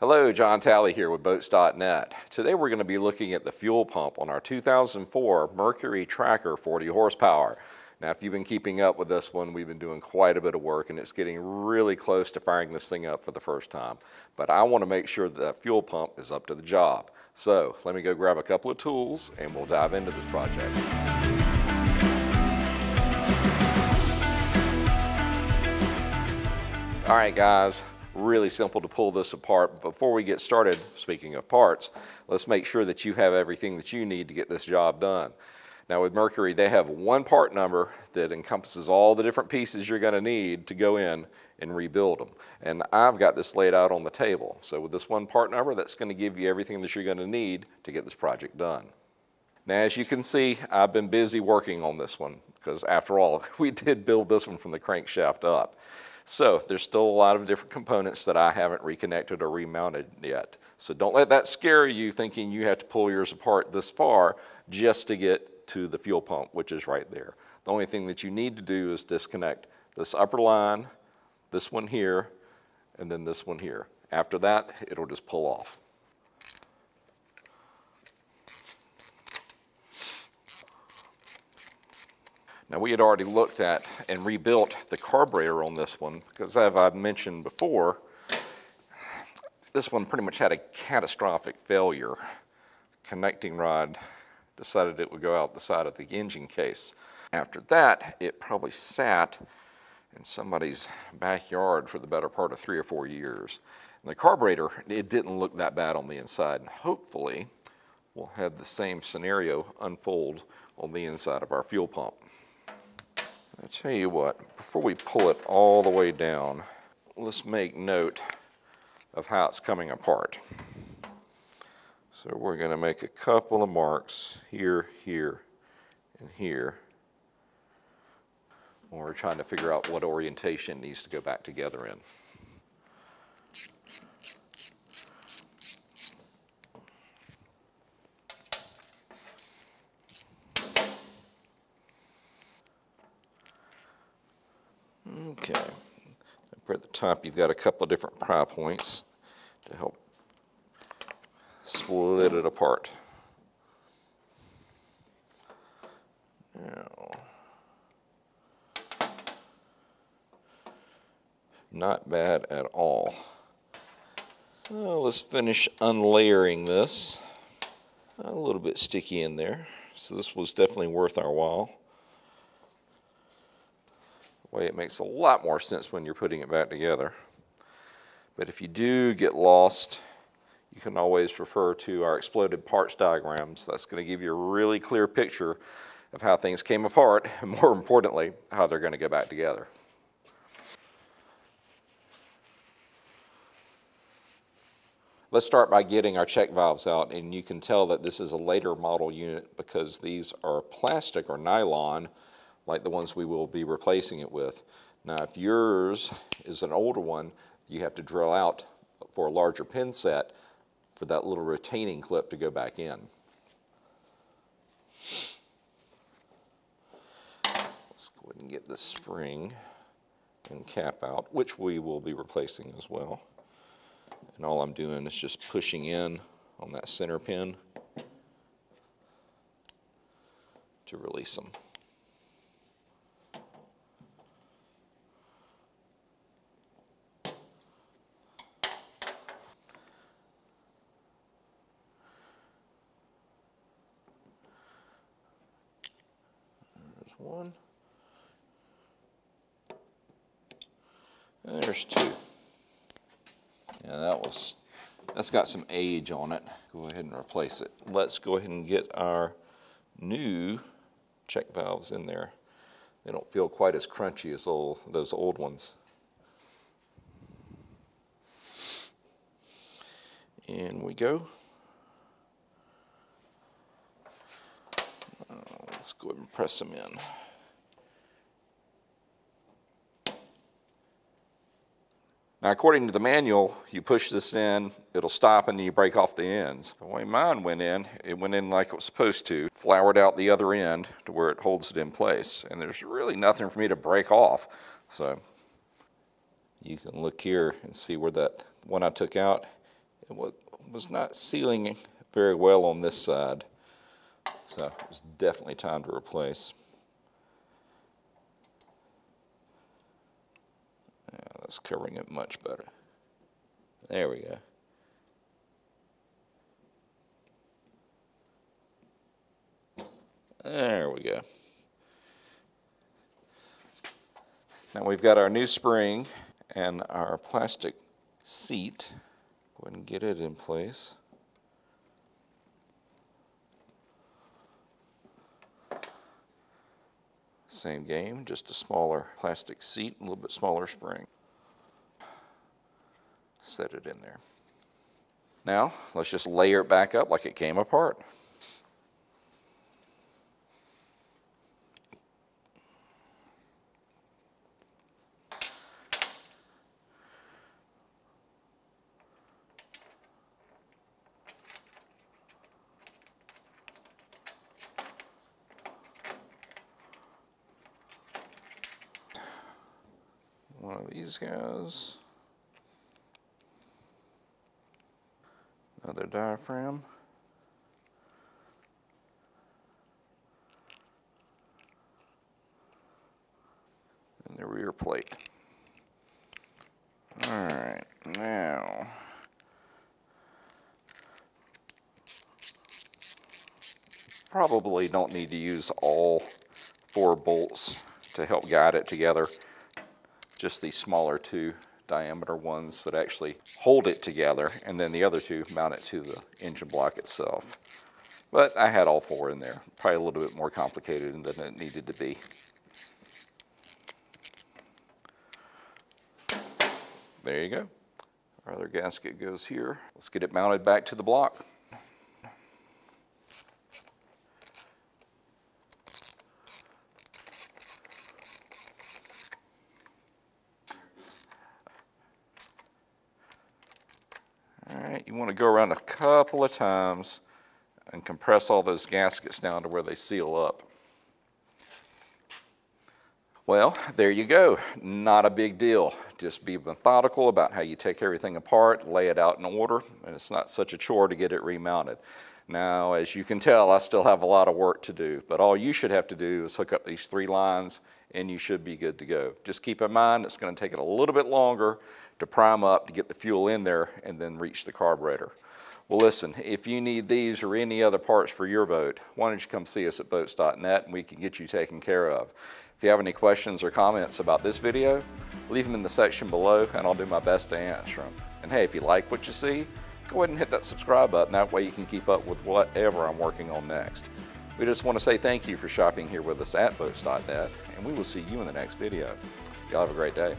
Hello, John Talley here with Boats.net. Today we're going to be looking at the fuel pump on our 2004 Mercury Tracker 40 horsepower. Now if you've been keeping up with this one, we've been doing quite a bit of work and it's getting really close to firing this thing up for the first time. But I want to make sure that that fuel pump is up to the job. So let me go grab a couple of tools and we'll dive into this project. All right guys, really simple to pull this apart. Before we get started, speaking of parts, let's make sure that you have everything that you need to get this job done. Now with Mercury, they have one part number that encompasses all the different pieces you're gonna need to go in and rebuild them. And I've got this laid out on the table. So with this one part number, that's gonna give you everything that you're gonna need to get this project done. Now, as you can see, I've been busy working on this one because after all, we did build this one from the crankshaft up. So there's still a lot of different components that I haven't reconnected or remounted yet. So don't let that scare you thinking you have to pull yours apart this far just to get to the fuel pump, which is right there. The only thing that you need to do is disconnect this upper line, this one here, and then this one here. After that, it'll just pull off. Now we had already looked at and rebuilt the carburetor on this one because as I've mentioned before, this one pretty much had a catastrophic failure. The connecting rod decided it would go out the side of the engine case. After that, it probably sat in somebody's backyard for the better part of 3 or 4 years. And the carburetor, it didn't look that bad on the inside, and hopefully we'll have the same scenario unfold on the inside of our fuel pump. I tell you what, before we pull it all the way down, let's make note of how it's coming apart. So we're going to make a couple of marks here, here, and here when we're trying to figure out what orientation it needs to go back together in. Okay, up at the top you've got a couple of different pry points to help split it apart. Now, not bad at all. So let's finish unlayering this. A little bit sticky in there, so this was definitely worth our while. Way it makes a lot more sense when you're putting it back together. But if you do get lost, you can always refer to our exploded parts diagrams. That's going to give you a really clear picture of how things came apart and, more importantly, how they're going to go back together. Let's start by getting our check valves out, and you can tell that this is a later model unit because these are plastic or nylon, like the ones we will be replacing it with. Now, if yours is an older one, you have to drill out for a larger pin set for that little retaining clip to go back in. Let's go ahead and get the spring and cap out, which we will be replacing as well. And all I'm doing is just pushing in on that center pin to release them. One. There's two. Yeah, that's got some age on it. Go ahead and replace it. Let's go ahead and get our new check valves in there. They don't feel quite as crunchy as those old ones. In we go. Let's go ahead and press them in. Now, according to the manual, you push this in, it'll stop, and then you break off the ends. The way mine went in, it went in like it was supposed to, floured out the other end to where it holds it in place. And there's really nothing for me to break off. So you can look here and see where that one I took out it was not sealing very well on this side, so it was definitely time to replace. Yeah, that's covering it much better. There we go. There we go. Now we've got our new spring and our plastic seat. Go ahead and get it in place. Same game, just a smaller plastic seat, a little bit smaller spring. Set it in there. Now let's just layer it back up like it came apart. One of these guys, another diaphragm, and the rear plate. All right, now probably don't need to use all four bolts to help guide it together. Just these smaller two diameter ones that actually hold it together, and then the other two mount it to the engine block itself. But I had all four in there. Probably a little bit more complicated than it needed to be. There you go. Our other gasket goes here. Let's get it mounted back to the block. You want to go around a couple of times and compress all those gaskets down to where they seal up. Well, there you go. Not a big deal. Just be methodical about how you take everything apart, lay it out in order, and it's not such a chore to get it remounted. Now, as you can tell, I still have a lot of work to do, but all you should have to do is hook up these three lines and you should be good to go. Just keep in mind, it's going to take it a little bit longer to prime up to get the fuel in there and then reach the carburetor. Well, listen, if you need these or any other parts for your boat, why don't you come see us at Boats.net and we can get you taken care of. If you have any questions or comments about this video, leave them in the section below and I'll do my best to answer them. And hey, if you like what you see, go ahead and hit that subscribe button. That way you can keep up with whatever I'm working on next. We just want to say thank you for shopping here with us at Boats.net, and we will see you in the next video. Y'all have a great day.